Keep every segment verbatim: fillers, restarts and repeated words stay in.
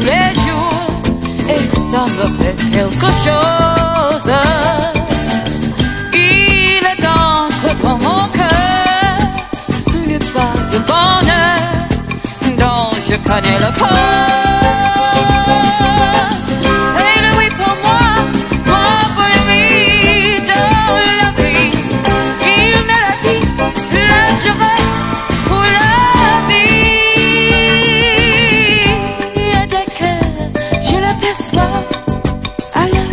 les jours et ça me fait quelque chose. Il entre dans mon cœur une part de bonheur dont je connais le cause. Alors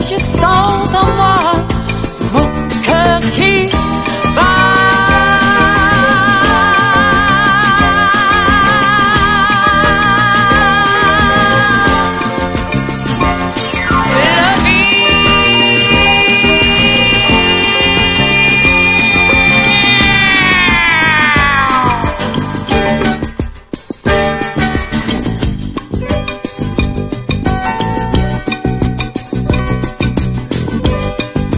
je sens en moi mon cœur qui bat. La vie.